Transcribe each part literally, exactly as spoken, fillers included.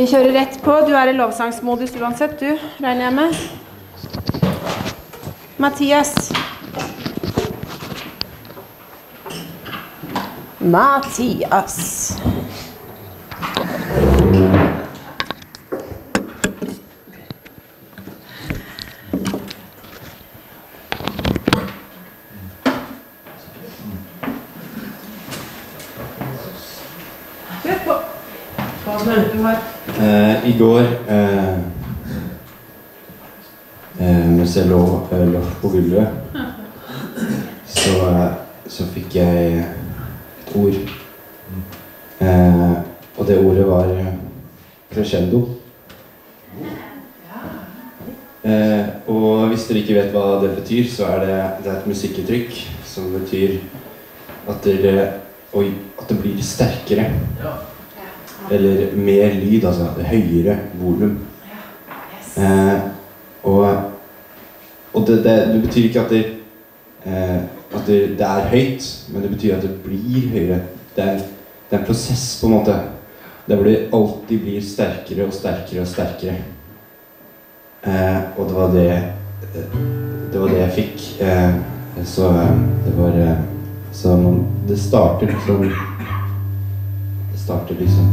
Vi kjører rett på. Du er i lovsangsmodus uansett, du, regner jeg med. Mathias. Mathias. I går eh, eh, mens jeg lå, eh, lå på gulvet, så, eh, så fikk jeg et ord. Eh, og det ordet var Crescendo. Eh, og hvis dere ikke vet hva det betyr, så er det, det er et musikkuttrykk som betyr at det, oi, at det blir sterkere. Eller mer lyd, altså høyere volum. Eh, og og det, det, det betyr ikke at, det, eh, at det, det er høyt, men det betyr at det blir høyere. Det er, det er en prosess, på en måte. Der hvor det alltid blir sterkere og sterkere og sterkere. Eh, og det var det, det var det jeg fikk. Eh, så det var så man, det startet som Det starter liksom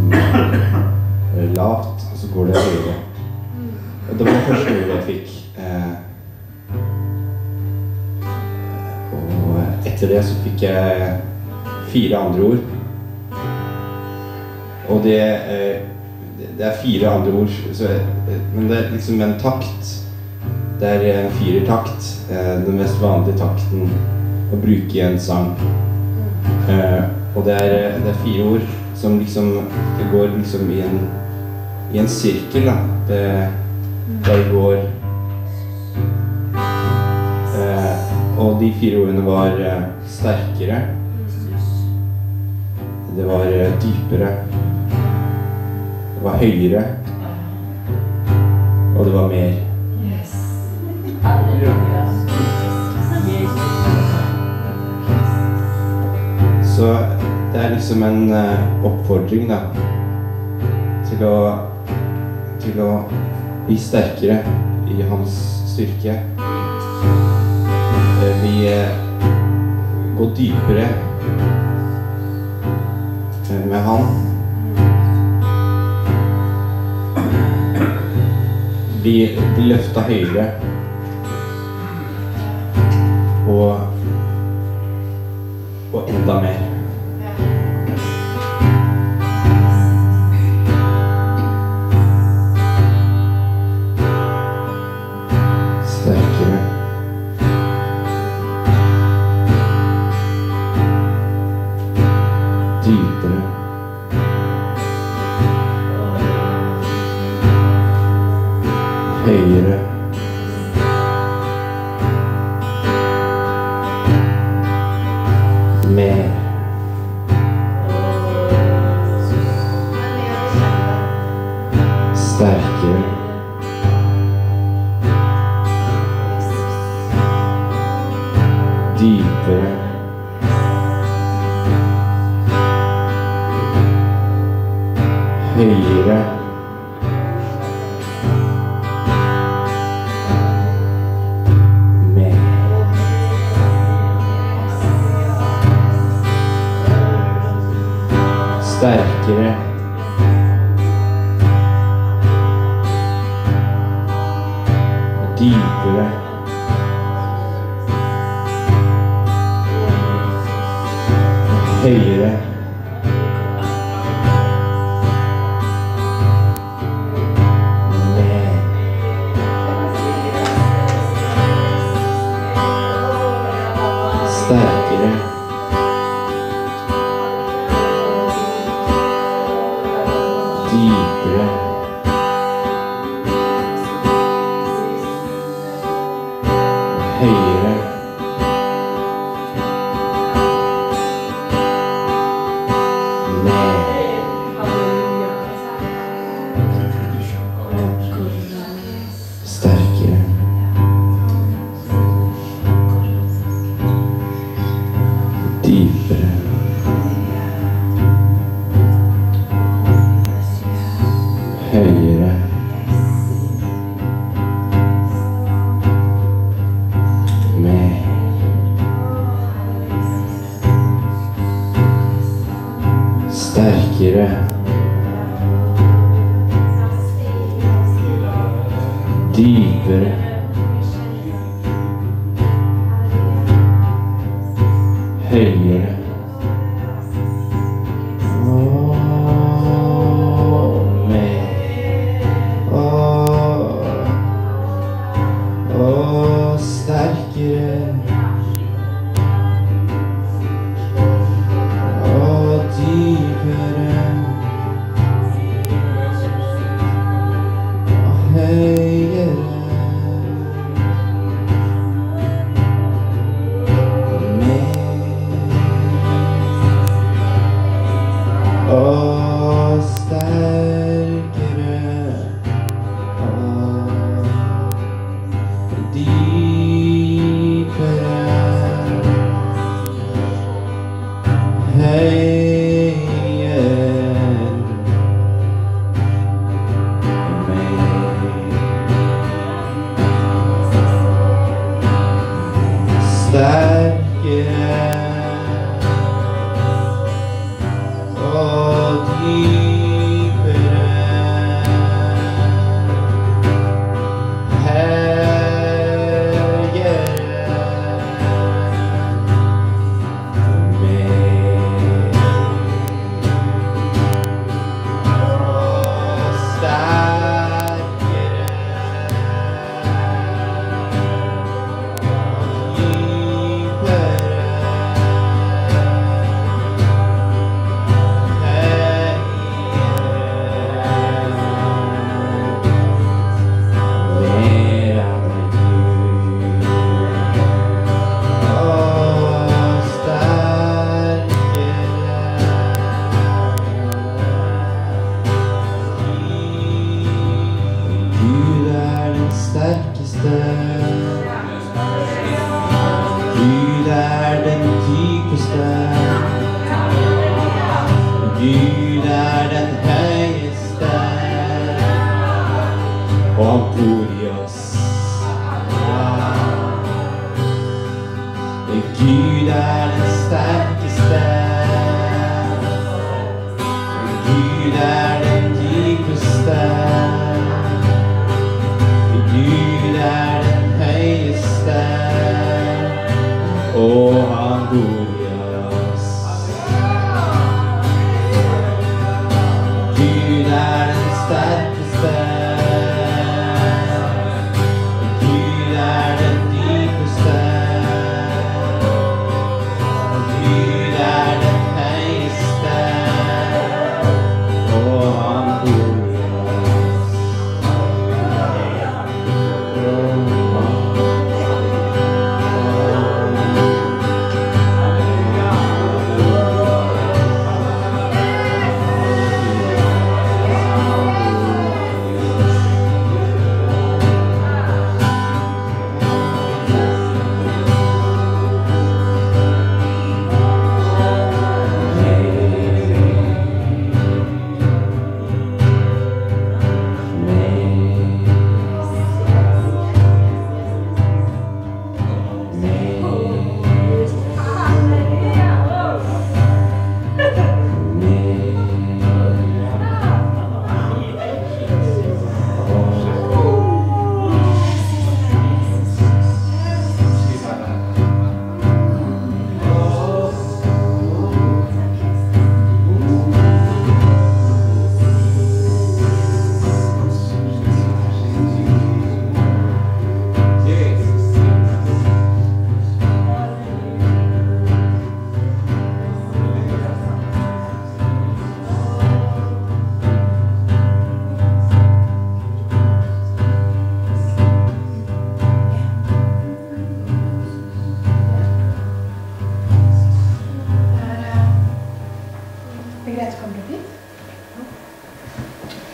lavt, og så går det høyere. Og det var det første ordet jeg fikk. Og etter det så fikk jeg fire andre ord. Og det, det er fire andre ord, så, men det er liksom en takt. Det er en firertakt, den mest vanlige takten å bruke i en sang. Og det er, det er fire ord. Som liksom, det går liksom i en, i en sirkel, da. Det, der går eh, og de fire ordene var eh, sterkere. Det var eh, dypere. Det var høyere. Og det var mer. Yes. Så det er liksom en uh, oppfordring, da, til å, til å bli sterkere i hans styrke. Uh, vi uh, går dypere uh, med han. Vi blir løfta høyere. Og, og enda mer. Høyere. sterkere. Dypere. Høyere.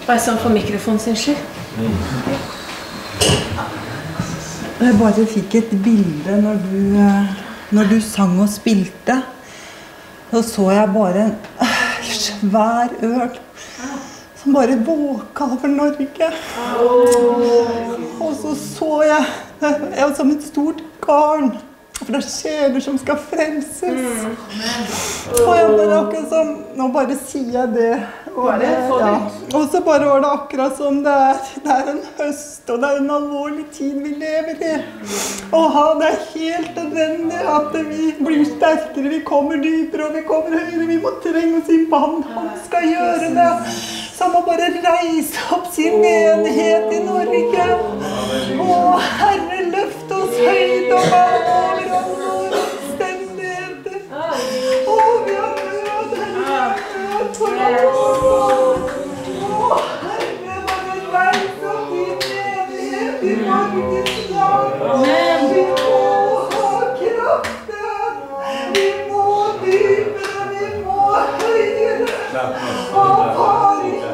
Bare sånn for mikrofonen sin skyld. Jeg bare fikk et bilde når du, når du sang og spilte. Da så jeg bare en svær ørn som bare våka over Norge. Og så så jeg, jeg var som et stort garn For det er sjøler som skal frelses. Mm. Og jeg bare akkurat sånn, nå bare sier jeg det. Og, det, ja. Og så bare var det akkurat som det er, det er en høst, og det er en alvorlig tid vi lever i. Og det er helt nødvendig at vi blir sterkere, vi kommer dypere og vi kommer høyere. Vi må trenge oss inn på han, han skal gjøre det. Så han må bare reise opp sin menighet i Norge. Å, Herre, løft oss høyt og vær over oss våre omstendigheter. Å, vi har nød, Herre, nød for oss. Å, Herre, bare reis opp din menighet i Norges land. Vi må ha kraften, vi må dypere, vi må høyere. Å, Far,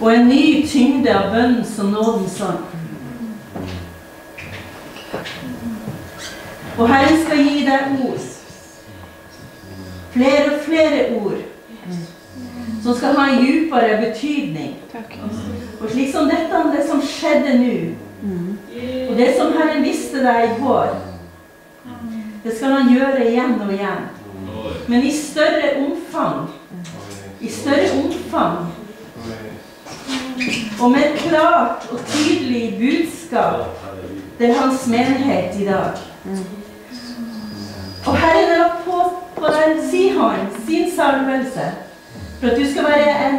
og en ny tyngde av bønn som nådens ånd. Og Herren skal gi deg ord. Flere og flere ord. Som skal ha en djupere betydning. Og slik som dette, det som skjedde nå. Og det som Herren visste deg i går. Det skal han gjøre igjen og igjen. Men i større omfang. I større omfang. Og med et klart og tydelig budskap til hans menighet i dag. Og Herren er på, på den sihånd, sin salvelse, for at du skal være en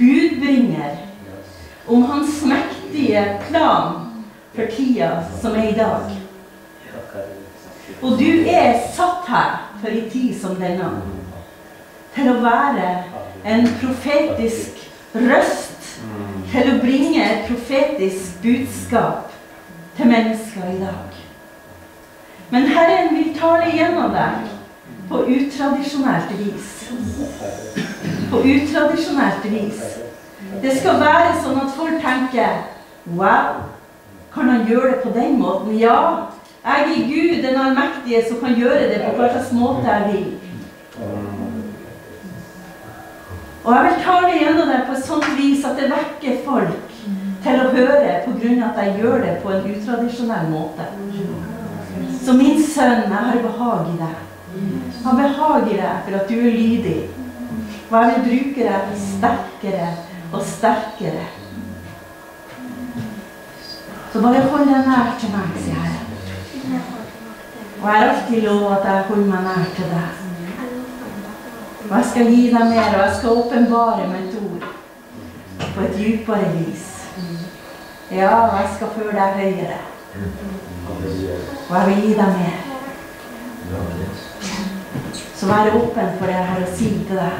budbringer om hans mektige plan for tida som er i dag. Og du er satt her for en tid som denne, til å være en profetisk røst, til å bringe et profetisk budskap til mennesker i dag. Men Herren vil tale gjennom deg på utradisjonelt vis. På utradisjonelt vis. Det skal være sånn at folk tenker, wow, kan han gjøre det på den måten? Ja, jeg er Gud, den allmektige, som kan gjøre det på hva slags måte jeg vil. Og jeg vil tale gjennom deg på et sånt vis at det vekker folk til å høre på grunn av at jeg gjør det på en utradisjonell måte. Så min sønn, jeg har behag i deg. Jeg har behag i deg for at du er lydig. Og jeg vil bruke deg sterkere og sterkere. Så bare hold deg nær til meg, sier Herren. Og jeg har alltid lov at jeg holder meg nær til deg. Og jeg skal gi deg mer, og jeg skal åpenbare mitt ord på et dypere vis. Ja, og jeg skal føre deg høyere. Og jeg vil gi deg mer. Så vær åpen for det jeg har å si til deg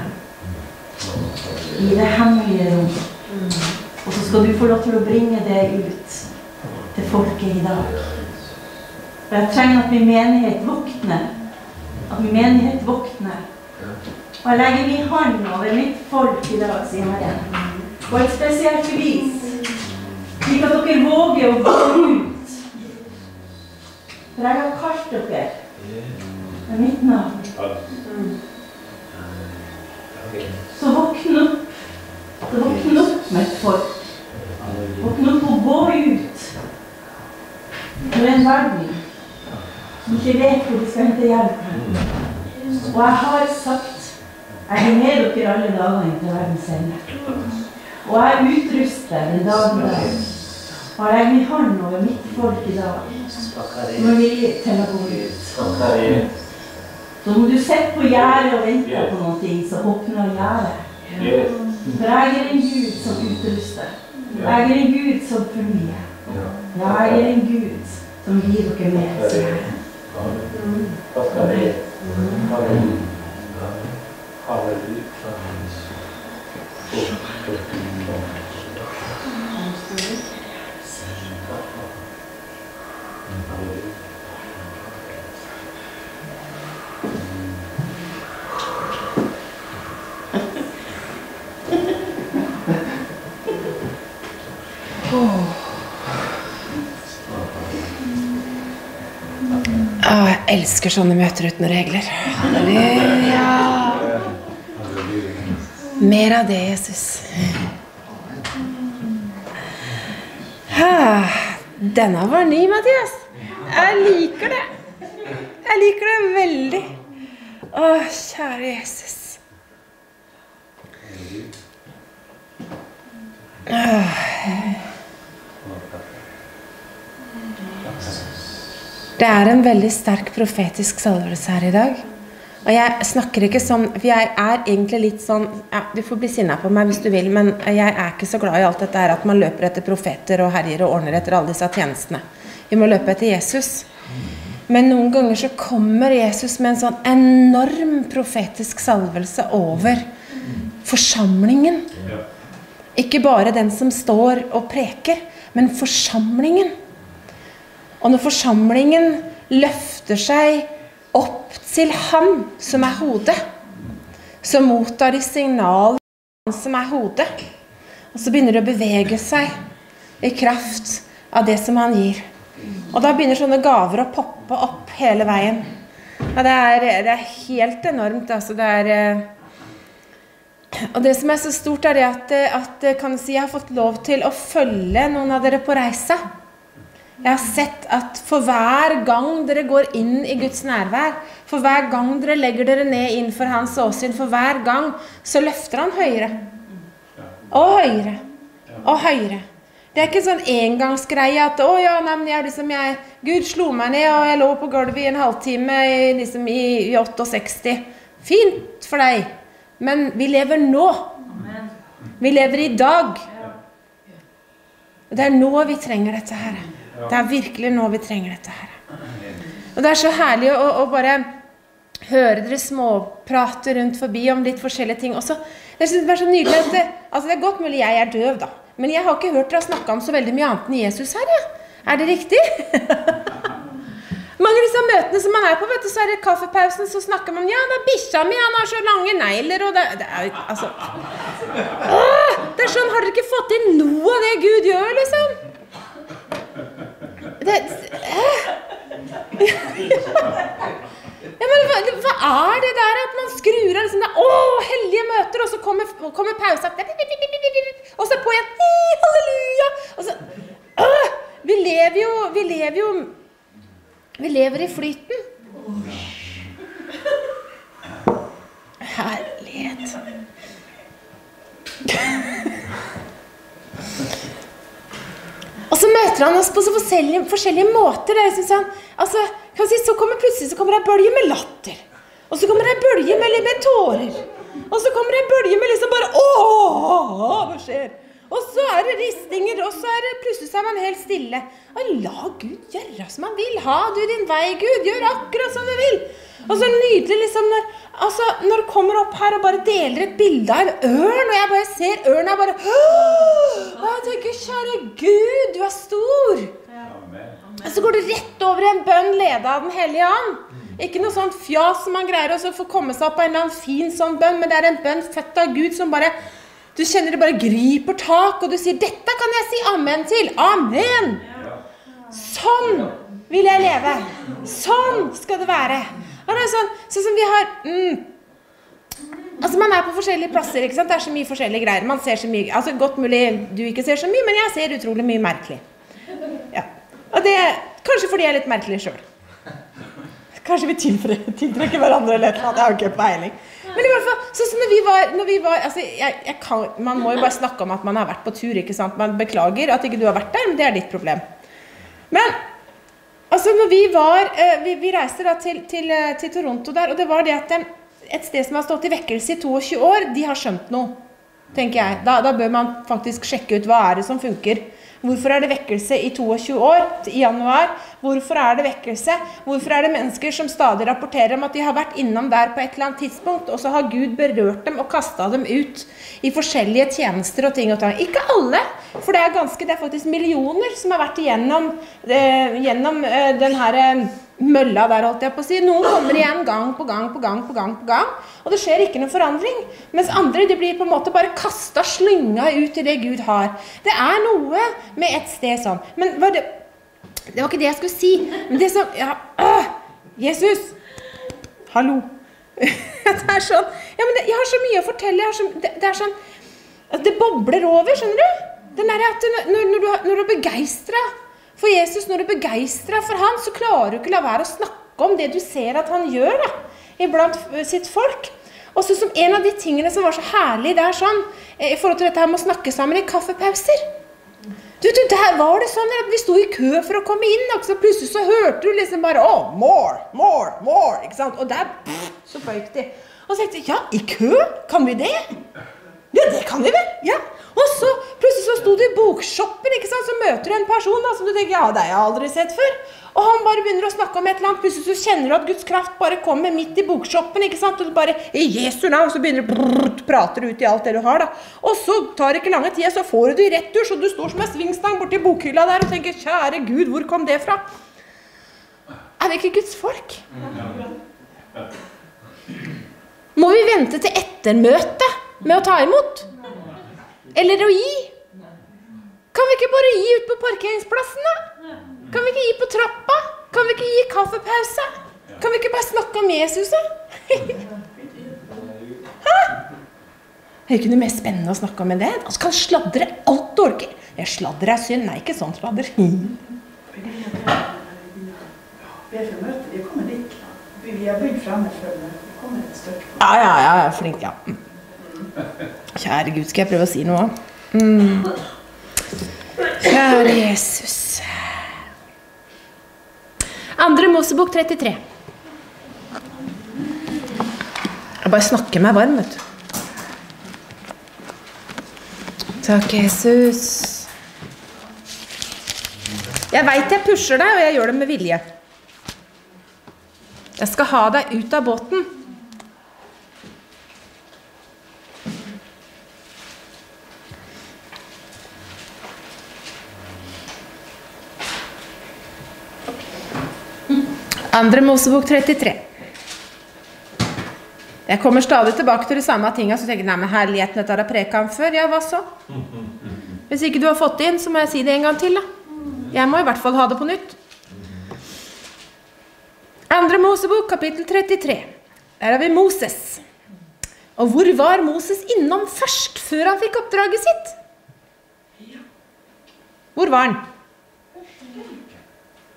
i det hemmelige rom. Og så skal du få lov til å bringe det ut til folket i dag. For jeg trenger at min menighet våkner. At min menighet våkner. Og jeg legger min hånd over mitt folk i dag, sier Herren. På et spesielt vis. Slik at dere våger å gå ut. For jeg har kalt dere med mitt navn. Så våkne opp. Så våkne opp med folk. Våkne opp og gå ut. Det er en verden som ikke vet hvor de skal hente hjelp. Og jeg har sagt, jeg er med dere alle dagene til verdens ende. Og jeg utruster den dagen der. Og jeg legger min hånd over mitt folk i dag. Nå er vi til å gå ut. Så må du sette på gjerdet og vente på noe, så åpner gjerdet. For jeg er en Gud som utruster. Jeg er en Gud som fornyer. Jeg er en Gud som gir dere med, sier Herren. Jeg elsker sånne møter uten regler. Halleluja! Mer av det, Jesus. Denne var ny, Mathias. Jeg liker det. Jeg liker det veldig. Å, kjære Jesus. Det er en veldig sterk profetisk salvelse her i dag. Og jeg snakker ikke sånn, for jeg er egentlig litt sånn, ja, du får bli sinnet på meg hvis du vil, men jeg er ikke så glad i alt dette her, at man løper etter profeter og herrer og ordner etter alle disse tjenestene. Vi må løpe etter Jesus. Men noen ganger så kommer Jesus med en sånn enorm profetisk salvelse over forsamlingen. Ikke bare den som står og preker, men forsamlingen. Og når forsamlingen løfter seg opp til han som er hodet, så mottar de signal han som er hodet. Og så begynner det å bevege seg i kraft av det som han gir. Og da begynner sånne gaver å poppe opp hele veien. Ja, det er, det er helt enormt, altså det er... Og det som er så stort er det at, at kan jeg si, jeg har fått lov til å følge noen av dere på reise. Jeg har sett at for hver gang dere går inn i Guds nærvær, for hver gang dere legger dere ned innenfor hans åsyn, for hver gang, så løfter han høyere. Og høyere. Og høyere. Det er ikke en sånn engangsgreie at, å ja, nei, men jeg, liksom, jeg, Gud slo meg ned, og jeg lå på gulvet i en halvtime liksom, i, i sekstiåtte. Fint for deg. Men vi lever nå. Vi lever i dag. Og det er nå vi trenger dette her. Det er virkelig nå vi trenger dette her. Og det er så herlig å, å bare høre dere småprate rundt forbi om litt forskjellige ting også. Det er så, det er så nydelig at det, altså det er godt mulig jeg er døv da. Men jeg har ikke hørt dere snakke om så veldig mye annet enn Jesus her, ja. Er det riktig? Mange av disse møtene som man er på, vet du, så er det kaffepausen, så snakker man, ja, det er bikkja mi, han har så lange negler, og det, det er jo, altså. Åh, det er sånn, har dere ikke fått inn noe av det Gud gjør, liksom? Det, ja, men hva, hva er det der at man skrur av liksom, åh, hellige møter, og så kommer, kommer pausa, og så på igjen, halleluja, og så, åh, vi lever jo, vi lever jo, vi lever i flyten. Herlighet. Og så møter møter han oss på så forskjellige, forskjellige måter. Jeg synes han, altså, kan jeg si, så kommer plutselig så kommer det en bølge med latter. Og så kommer det en bølge med, med tårer. Og så kommer det en bølge med liksom bare, åh, hva skjer? Og så er det ristinger, og så er det plutselig så er man helt stille. Og la Gud gjøre som han vil. Ha du din vei, Gud. Gjør akkurat som du vil. Og så nydelig liksom når, altså, når du kommer opp her og bare deler et bilde av en ørn, og jeg bare ser ørnen og bare, åh, jeg tenker, kjære Gud, du er stor. Amen. Og så går du rett over en bønn ledet av Den Hellige Ånd. Ikke noe sånt fjas som man greier å få komme seg opp på en eller annen fin sånn bønn, men det er en bønn født av Gud som bare, du kjenner det bare griper tak, og du sier, dette kan jeg si amen til. Amen! Sånn vil jeg leve. Sånn skal det være. Og det er sånn, sånn som vi har... Mm. Altså, man er på forskjellige plasser, ikke sant? Det er så mye forskjellige greier. Man ser så mye... Altså, godt mulig du ikke ser så mye, men jeg ser utrolig mye merkelig. Ja. Og det... Kanskje fordi jeg er litt merkelig selv. Kanskje vi tiltrekker hverandre eller et eller annet. Jeg har ikke peiling. Men i hvert fall, sånn som når vi var, når vi var altså, jeg, jeg kan, man må jo bare snakke om at man har vært på tur, ikke sant? Man beklager at ikke du har vært der, men det er ditt problem. Men, altså, når vi var, vi, vi reiste da til, til, til Toronto der, og det var det at den, et sted som har stått i vekkelse i tjueto år, de har skjønt noe, tenker jeg. Da, da bør man faktisk sjekke ut hva er det som funker. Hvorfor er det vekkelse i tjueto år i januar? Hvorfor er det vekkelse? Hvorfor er det mennesker som stadig rapporterer om at de har vært innom der på et eller annet tidspunkt, og så har Gud berørt dem og kastet dem ut i forskjellige tjenester og ting og ting. Ikke alle, for det er, ganske, det er faktisk millioner som har vært igjennom, eh, gjennom eh, den her... Eh, mølla der, holdt jeg på å si. Noen kommer igjen gang på gang på gang på gang på gang, og det skjer ikke noen forandring, mens andre, de blir på en måte bare kastet, slynga ut i det Gud har. Det er noe med et sted sånn. Men var det, det var ikke det jeg skulle si, men det som, ja, øh, Jesus, hallo. Det er sånn, ja, men det, jeg har så mye å fortelle, jeg har så, det, det er sånn, det bobler over, skjønner du? Den der at du, når, når, du, når du er begeistret, for Jesus, når du er begeistret for han, så klarer du ikke la være å snakke om det du ser at han gjør da, iblant sitt folk. Og så som en av de tingene som var så herlig, det er sånn, i forhold til dette her med å snakke sammen i kaffepauser. Du, du, der var det sånn at vi stod i kø for å komme inn, og så plutselig så hørte du liksom bare, åh, more, more, more, ikke sant? Og der, pff, så bøyk de. Og så tenkte jeg, ja, i kø? Kan vi det? Ja, det kan vi vel, ja. Og så plutselig så sto du i bokshoppen, ikke sant? Så møter du en person da, som du tenker, ja, det har jeg aldri sett før. Og han bare begynner å snakke om et eller annet. Plutselig så kjenner du at Guds kraft bare kommer midt i bokshoppen, ikke sant? Og du bare, i Jesu navn, så begynner du, brrr, prater ut i alt det du har da. Og så tar det ikke lange tid, så får du det i retur, så du står som en svingstang borti bokhylla der og tenker, kjære Gud, hvor kom det fra? Er det ikke Guds folk? Må vi vente til ettermøte med å ta imot? Eller å gi? Kan vi ikke bare gi ut på parkeringsplassen da? Kan vi ikke gi på trappa? Kan vi ikke gi kaffepause? Kan vi ikke bare snakke om Jesus da? Hæ? Det er ikke noe mer spennende å snakke om enn det. Altså kan sladre alt du orker. Jeg sladrer er synd. Nei, ikke sånn sladder. Vi er fremmøte. Vi kommer litt. Vi har bygd fremme fremme. Vi kommer et stykke. Ja, ja, ja. Jeg er flink, ja. Kjære Gud, skal jeg prøve å si noe? Mm. Kjære Jesus. Andre Mosebok trettitre. Jeg bare snakker meg varm, vet du. Takk, Jesus. Jeg vet jeg pusher deg, og jeg gjør det med vilje. Jeg skal ha deg ut av båten. Andre Mosebok trettitre. Jeg kommer stadig tilbake til de samme tingene, så tenker jeg, nei, men herligheten, dette har jeg preket om før. Ja, hva så? Hvis ikke du har fått det inn, så må jeg si det en gang til, da. Jeg må i hvert fall ha det på nytt. Andre Mosebok, kapittel trettitre. Der har vi Moses. Og hvor var Moses innom først, før han fikk oppdraget sitt? Hvor var han?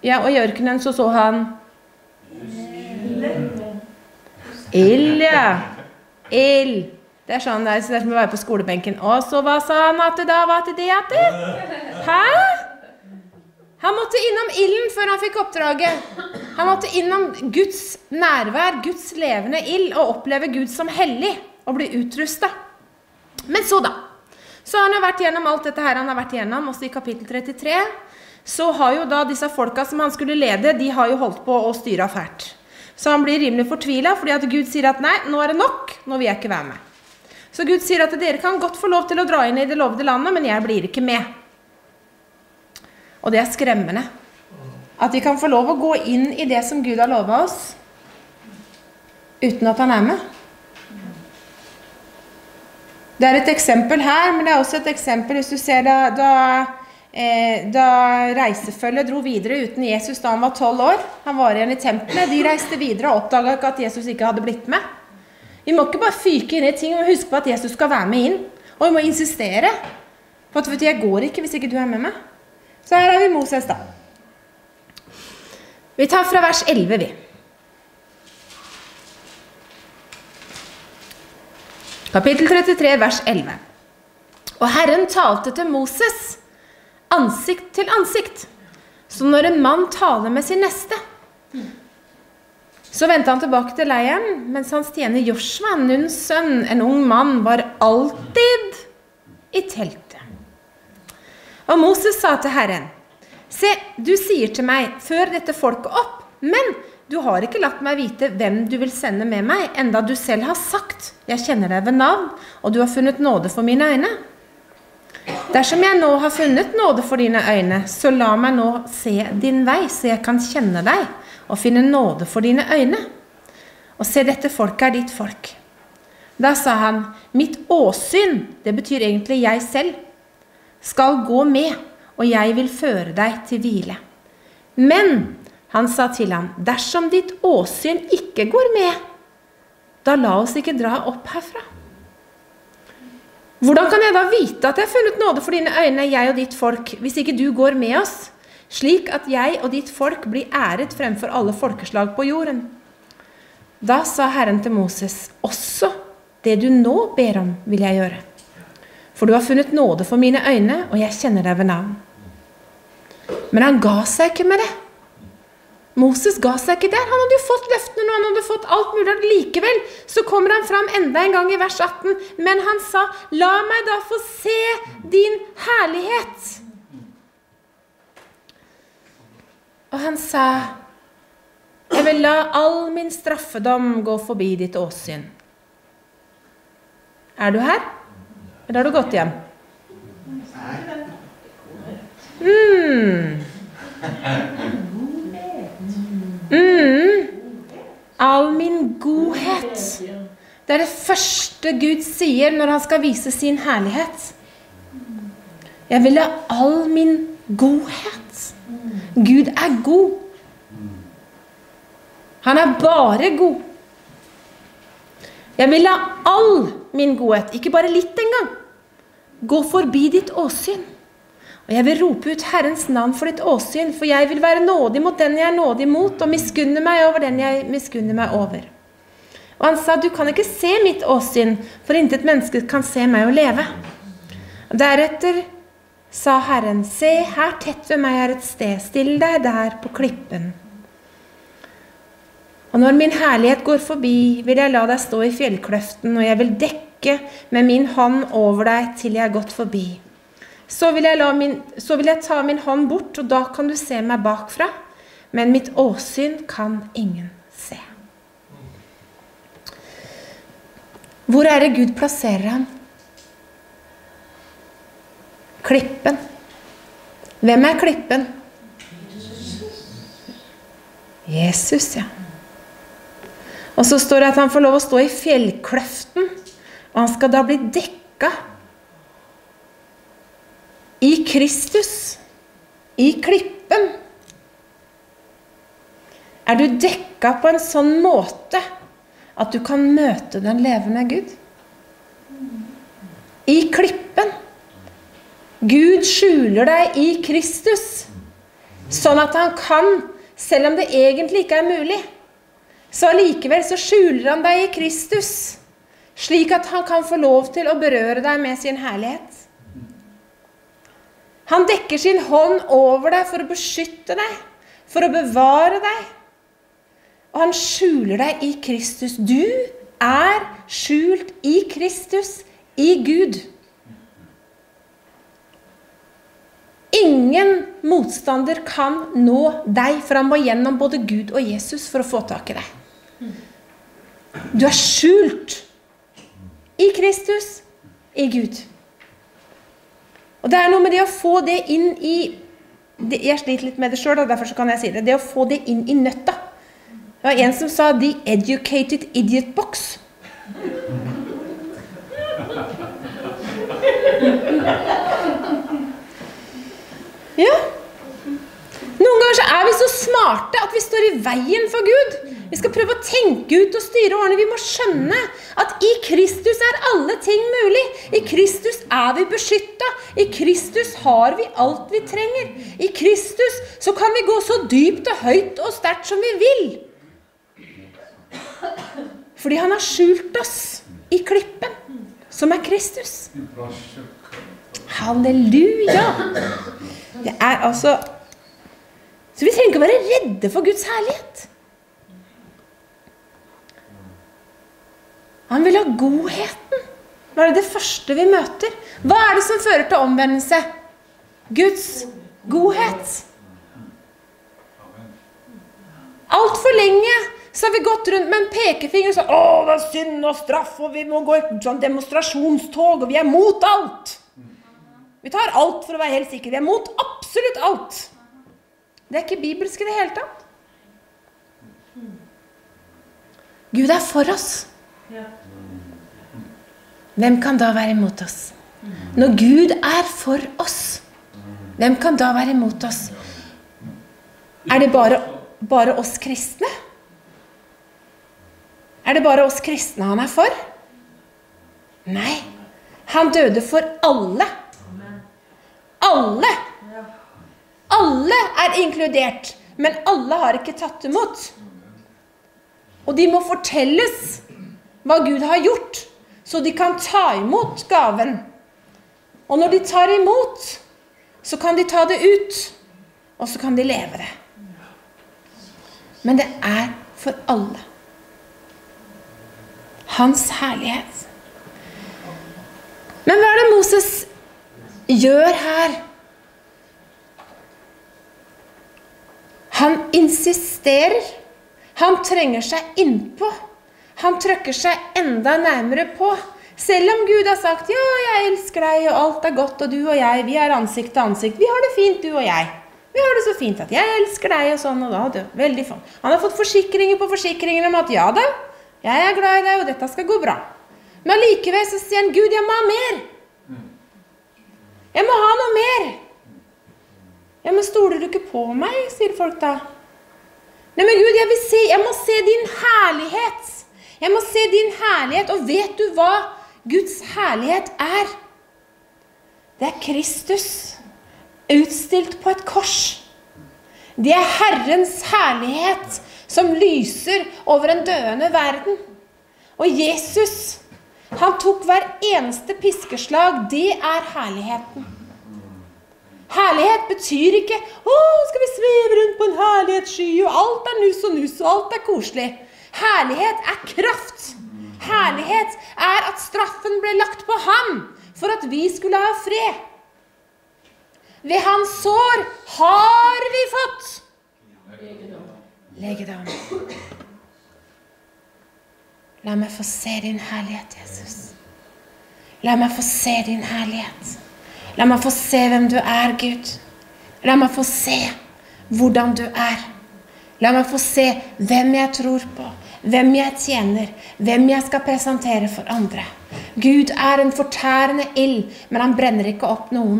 Ja, og i ørkenen så så han... Ild, ja. Ild. Det er sånn det er, så det er som å være på skolebenken. Og så hva sa han at det da var til det at det? Hæ? Han måtte innom ilden før han fikk oppdraget. Han måtte innom Guds nærvær, Guds levende ild, og oppleve Gud som hellig og bli utrustet. Men så da, så han har vært gjennom alt dette her han har vært gjennom, også i kapittel trettitre, så har jo da disse folka som han skulle lede, de har jo holdt på å styre fælt. Så han blir rimelig fortvilet, fordi at Gud sier at nei, nå er det nok, nå vil jeg ikke være med. Så Gud sier at dere kan godt få lov til å dra inn i det lovede landet, men jeg blir ikke med. Og det er skremmende. At vi kan få lov å gå inn i det som Gud har lovet oss, uten at han er med. Det er et eksempel her, men det er også et eksempel, hvis du ser da, da, eh, da reisefølget dro videre uten Jesus da han var tolv år. Han var igjen i tempelet, de reiste videre og oppdaget ikke at Jesus ikke hadde blitt med. Vi må ikke bare fyke inn i ting, og huske på at Jesus skal være med inn. Og vi må insistere på at jeg går ikke hvis ikke du er med meg. Så her har vi Moses da. Vi tar fra vers elleve vi. Kapittel trettitre, vers elleve. Og Herren talte til Moses, ansikt til ansikt, som når en mann taler med sin neste. Så ventet han tilbake til leiren, mens hans tjener Joshua, Nuns sønn, en ung mann, var alltid i teltet. Og Moses sa til Herren, «Se, du sier til meg, før dette folket opp, men du har ikke latt meg vite hvem du vil sende med meg, enda du selv har sagt, jeg kjenner deg ved navn, og du har funnet nåde for mine øyne. Dersom jeg nå har funnet nåde for dine øyne, så la meg nå se din vei, så jeg kan kjenne deg, og finne nåde for dine øyne. Og se, dette folket er ditt folk.» Da sa han, «Mitt åsyn, det betyr egentlig jeg selv, skal gå med, og jeg vil føre deg til hvile. Men...» Han sa til ham, «Dersom ditt åsyn ikke går med, da la oss ikke dra opp herfra. Hvordan kan jeg da vite at jeg har funnet nåde for dine øyne, jeg og ditt folk, hvis ikke du går med oss, slik at jeg og ditt folk blir æret fremfor alle folkeslag på jorden?» Da sa Herren til Moses, «Også det du nå ber om vil jeg gjøre, for du har funnet nåde for mine øyne, og jeg kjenner deg ved navn.» Men han ga seg ikke med det. Moses ga seg ikke der, han hadde jo fått løftene nå, han hadde fått alt mulig, likevel så kommer han fram enda en gang i vers atten, men han sa, «La meg da få se din herlighet.» Og han sa, «Jeg vil la all min straffedom gå forbi ditt åsyn.» Er du her? Eller har du gått hjem? Hmm... Mm. All min godhet. Det er det første Gud sier når han skal vise sin herlighet. Jeg vil ha all min godhet. Gud er god. Han er bare god. Jeg vil ha all min godhet, ikke bare litt engang, gå forbi ditt åsyn. Og jeg vil rope ut Herrens navn for ditt åsyn, for jeg vil være nådig mot den jeg er nådig mot, og miskunne meg over den jeg miskunner meg over. Og han sa, du kan ikke se mitt åsyn, for intet menneske kan se meg og leve. Og deretter sa Herren, se, her tett ved meg er et sted, still deg der på klippen. Og når min herlighet går forbi, vil jeg la deg stå i fjellkløften, og jeg vil dekke med min hånd over deg til jeg er gått forbi. Så vil, min, så vil jeg ta min hånd bort, og da kan du se meg bakfra, men mitt åsyn kan ingen se. Hvor er det Gud plasserer ham? Klippen. Hvem er klippen? Jesus, ja. Og så står det at han får lov å stå i fjellkløften, og han skal da bli dekka i Kristus, i klippen. Er du dekka på en sånn måte at du kan møte den levende Gud? I klippen. Gud skjuler deg i Kristus, sånn at han kan, selv om det egentlig ikke er mulig, så likevel så skjuler han deg i Kristus, slik at han kan få lov til å berøre deg med sin herlighet. Han dekker sin hånd over deg for å beskytte deg, for å bevare deg. Og han skjuler deg i Kristus. Du er skjult i Kristus, i Gud. Ingen motstander kan nå deg, for han må gjennom både Gud og Jesus for å få tak i deg. Du er skjult i Kristus, i Gud. Og det er noe med det å få det inn i, jeg sliter litt med det selv, og derfor så kan jeg si det, det å få det inn i nøtta. Det var en som sa, the educated idiot box. Ja. Noen ganger så er vi så smarte at vi står i veien for Gud. Vi skal prøve å tenke ut og styre årene. Vi må skjønne at i Kristus er alle ting mulig. I Kristus er vi beskyttet. I Kristus har vi alt vi trenger. I Kristus så kan vi gå så dypt og høyt og sterkt som vi vil. Fordi han har skjult oss i klippen, som er Kristus. Halleluja! Det er altså... Så vi trenger ikke å være redde for Guds herlighet. Han vil ha godheten. Hva er det første vi møter? Hva er det som fører til omvendelse? Guds godhet. Alt for lenge så har vi gått rundt med en pekefinger og sagt, «Åh, det er synd og straff, og vi må gå i sånn demonstrasjonstog, og vi er mot alt!» Vi tar alt for å være helt sikre. Vi er mot absolutt alt. Det er ikke bibelsk i det hele tatt. Gud er for oss. Hvem kan da være imot oss? Når Gud er for oss, hvem kan da være imot oss? Er det bare, bare oss kristne? Er det bare oss kristne han er for? Nei. Han døde for alle. Alle. Alle er inkludert, men alle har ikke tatt imot. Og de må fortelles hva Gud har gjort, så de kan ta imot gaven. Og når de tar imot, så kan de ta det ut, og så kan de leve det. Men det er for alle. Hans herlighet. Men hva er det Moses gjør her? Han insisterer. Han trenger seg innpå. Han trykker seg enda nærmere på. Selv om Gud har sagt, «Ja, jeg elsker deg, og alt er godt, og du og jeg, vi er ansikt til ansikt. Vi har det fint, du og jeg. Vi har det så fint at jeg elsker deg, og sånn, og da, du. Veldig fint.» Han har fått forsikringer på forsikringer om at, «Ja da, jeg er glad i deg, og dette skal gå bra.» Men allikevel så sier han, «Gud, jeg må ha mer. Jeg må ha noe mer.» «Ja, men stoler du ikke på meg?» sier folk da. «Nei, men Gud, jeg vil se, jeg må se din herlighet. Jeg må se din herlighet.» Og vet du hva Guds herlighet er? Det er Kristus, utstilt på et kors. Det er Herrens herlighet som lyser over en døende verden. Og Jesus, han tok hver eneste piskeslag, det er herligheten. Herlighet betyr ikke, «Å, skal vi sveve rundt på en herlighetssky, og alt er nus og nus, og alt er koselig.» Herlighet er kraft. Herlighet er at straffen ble lagt på ham, for at vi skulle ha fred. Ved hans sår har vi fått legedom. La meg få se din herlighet, Jesus. La meg få se din herlighet. La meg få se hvem du er, Gud. La meg få se hvordan du er. La meg få se hvem jeg tror på, hvem jeg tjener, hvem jeg skal presentere for andre. Gud er en fortærende ild, men han brenner ikke opp noen.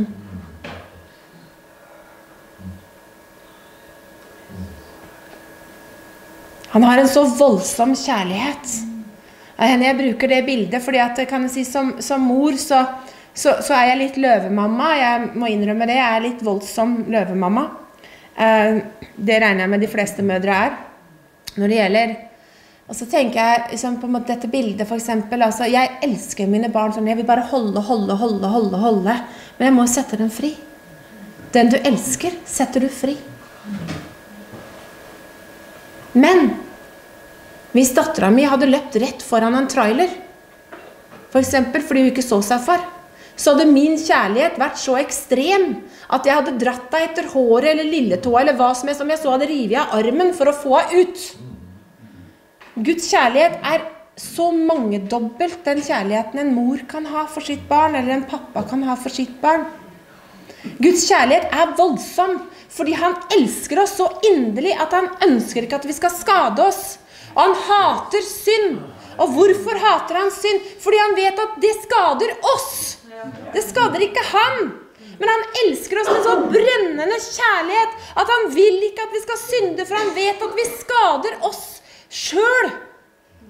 Han har en så voldsom kjærlighet. Jeg bruker det bildet, fordi at, kan jeg si, som, som mor så, så, så er jeg litt løvemamma. Jeg må innrømme det, jeg er litt voldsom løvemamma. Eh, det regner jeg med de fleste mødre er. Når det gjelder, og så tenker jeg liksom, på en måte, dette bildet for eksempel, altså, jeg elsker mine barn sånn, jeg vil bare holde, holde, holde, holde, holde, men jeg må sette dem fri. Den du elsker, setter du fri. Men hvis datteren min hadde løpt rett foran en trailer, for eksempel fordi hun ikke så seg for, så hadde min kjærlighet vært så ekstrem at jeg hadde dratt deg etter håret eller lilletåa eller hva som er, som jeg så hadde rivet av armen for å få deg ut. Guds kjærlighet er så mangedobbelt den kjærligheten en mor kan ha for sitt barn, eller en pappa kan ha for sitt barn. Guds kjærlighet er voldsom, fordi han elsker oss så inderlig at han ønsker ikke at vi skal skade oss. Og han hater synd. Og hvorfor hater han synd? Fordi han vet at det skader oss. Det skader ikke han. Men han elsker oss med så brennende kjærlighet at han vil ikke at vi skal synde, for han vet at vi skader oss selv.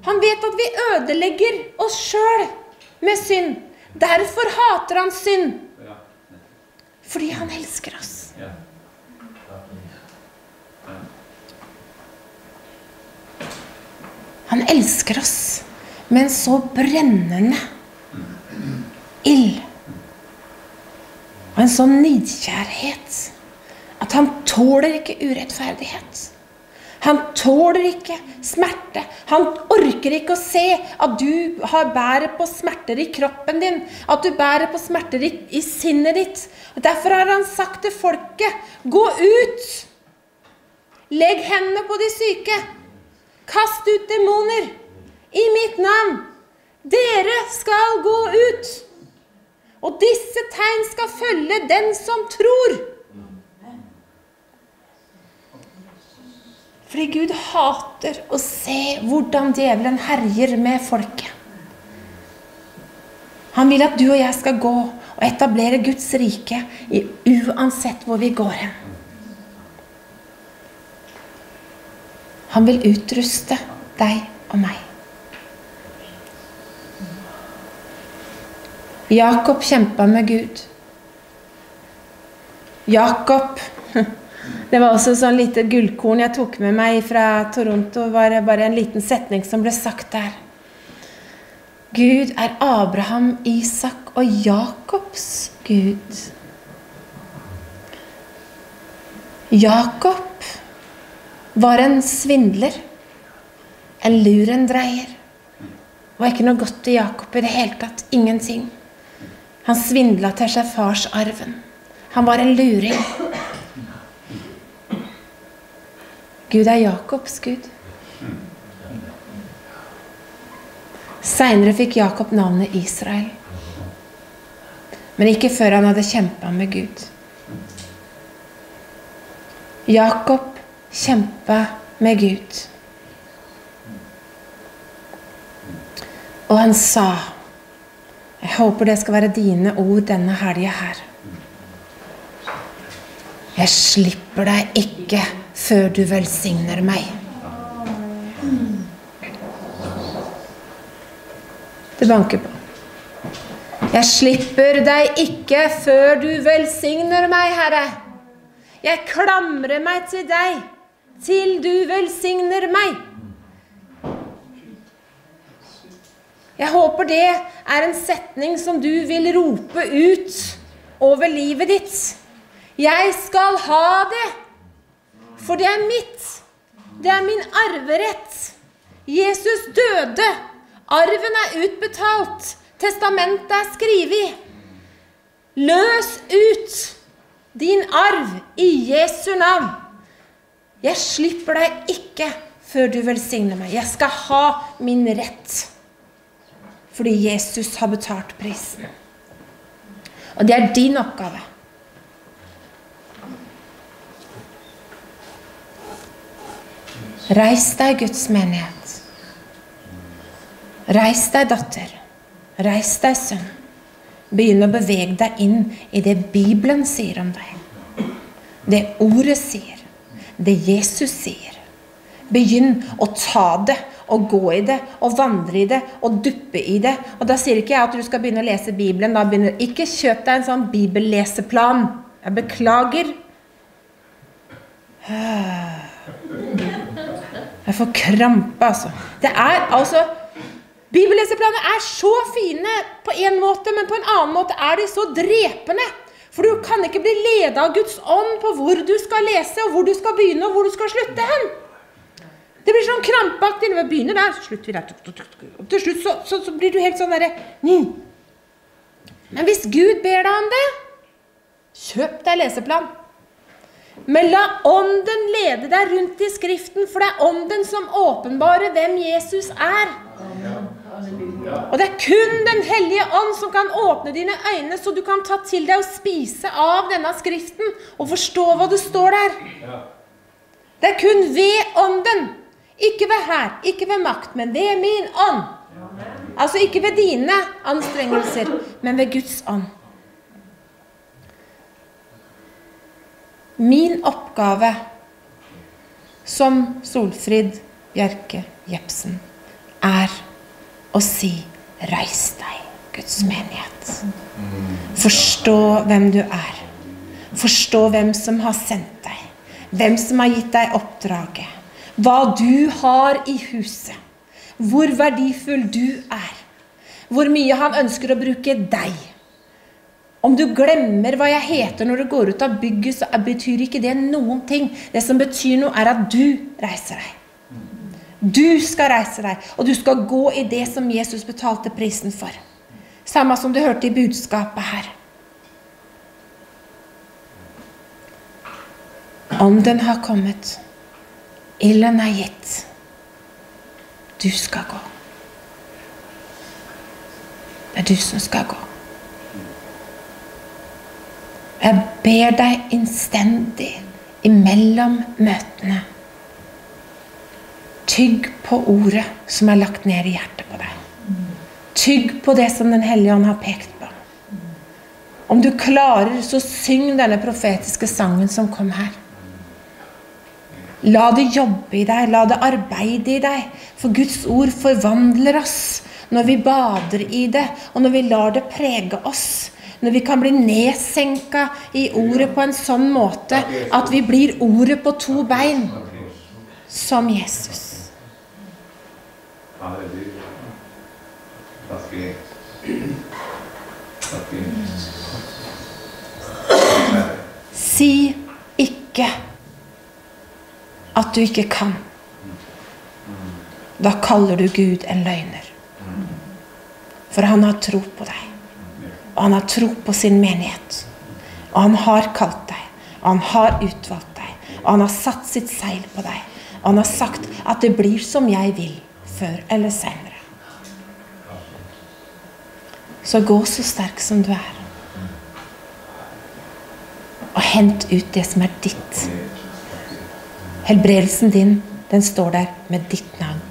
Han vet at vi ødelegger oss selv med synd. Derfor hater han synd. Fordi han elsker oss. Han elsker oss med en så brennende ild. Og en sånn nidkjærhet at han tåler ikke urettferdighet. Han tåler ikke smerte. Han orker ikke å se at du har bæret på smerter i kroppen din, at du bærer på smerter i, i sinnet ditt. Og derfor har han sagt til folket: gå ut! Legg hendene på de syke! Kast ut demoner! I mitt navn! Dere skal gå ut! Og disse tegn skal følge den som tror! Fordi Gud hater å se hvordan djevelen herjer med folket. Han vil at du og jeg skal gå og etablere Guds rike uansett hvor vi går hen. Han vil utruste deg og meg. Jakob kjempet med Gud. Jakob... Det var også sånn lite gullkorn jeg tok med meg fra Toronto, var bare en liten setning som ble sagt der. Gud er Abraham, Isak og Jakobs Gud. Jakob var en svindler, en lurendreier. Det var ikke noe godt til Jakob i det hele tatt, ingenting. Han svindlet til seg fars arven. Han var en luring. Gud er Jakobs Gud. Senere fikk Jakob navnet Israel. Men ikke før han hadde kjempet med Gud. Jakob kjempet med Gud. Og han sa, jeg håper det skal være dine ord denne helgen her. Jeg slipper deg ikke før du velsigner meg. Det banker på. Jeg slipper deg ikke før du velsigner meg, Herre. Jeg klamrer meg til deg til du velsigner meg. Jeg håper det er en setning som du vil rope ut over livet ditt. Jeg skal ha det, for det er mitt. Det er min arverett. Jesus døde. Arven er utbetalt. Testamentet er skrevet. Løs ut din arv i Jesu navn. Jeg slipper deg ikke før du velsigner meg. Jeg skal ha min rett. Fordi Jesus har betalt prisen. Og det er din oppgave. Reis deg, Guds menighet. Reis deg, datter. Reis deg, sønn. Begynn å bevege deg inn i det Bibelen sier om deg. Det ordet sier. Det Jesus sier. Begynn å ta det, og gå i det, og vandre i det, og duppe i det. Og da sier ikke jeg at du skal begynne å lese Bibelen. Da begynner du ikke å kjøpe deg en sånn bibelleseplan. Jeg beklager. Høy. Jeg får krampe, altså. Det er, altså, bibelleseplaner er så fine på en måte, men på en annen måte er de så drepende. For du kan ikke bli ledet av Guds ånd på hvor du skal lese, og hvor du skal begynne, og hvor du skal slutte hen. Det blir sånn krampaktig, når vi begynner der, så slutter vi der. Til slutt så, så, så blir du helt sånn der, mm. Men hvis Gud ber deg om det, kjøp deg leseplan. Men la ånden lede deg rundt i skriften, for det er ånden som åpenbarer hvem Jesus er. Og det er kun Den hellige ånd som kan åpne dine øyne, så du kan ta til deg og spise av denne skriften, og forstå hva det står der. Det er kun ved ånden, ikke ved her, ikke ved makt, men ved min ånd. Altså ikke ved dine anstrengelser, men ved Guds ånd. Min oppgave som Solfrid Bjerke Jepsen er å si, reis deg, Guds menighet. Forstå hvem du er. Forstå hvem som har sendt deg. Hvem som har gitt deg oppdraget. Hva du har i huset. Hvor verdifull du er. Hvor mye han ønsker å bruke deg. Om du glemmer hva jeg heter når du går ut av bygget, så betyr ikke det noen ting. Det som betyr noe er at du reiser deg. Du skal reise deg, og du skal gå i det som Jesus betalte prisen for. Samme som du hørte i budskapet her. Ånden har kommet. Ilden er gitt. Du skal gå. Det er du som skal gå. Jeg ber deg innstendig imellom møtene. Tygg på ordet som er lagt ned i hjertet på deg. Tygg på det som Den hellige ånd har pekt på. Om du klarer, så syng denne profetiske sangen som kom her. La det jobbe i deg, la det arbeide i deg, for Guds ord forvandler oss når vi bader i det, og når vi lar det prege oss, når vi kan bli nedsenka i ordet på en sånn måte at vi blir ordet på to bein, som Jesus. Si ikke at du ikke kan. Da kaller du Gud en løgner. For han har tro på deg. Og han har tro på sin menighet. Og han har kalt deg. Og han har utvalgt deg. Og han har satt sitt seil på deg. Og han har sagt at det blir som jeg vil, før eller senere. Så gå så sterk som du er. Og hent ut det som er ditt. Helbredelsen din, den står der med ditt navn.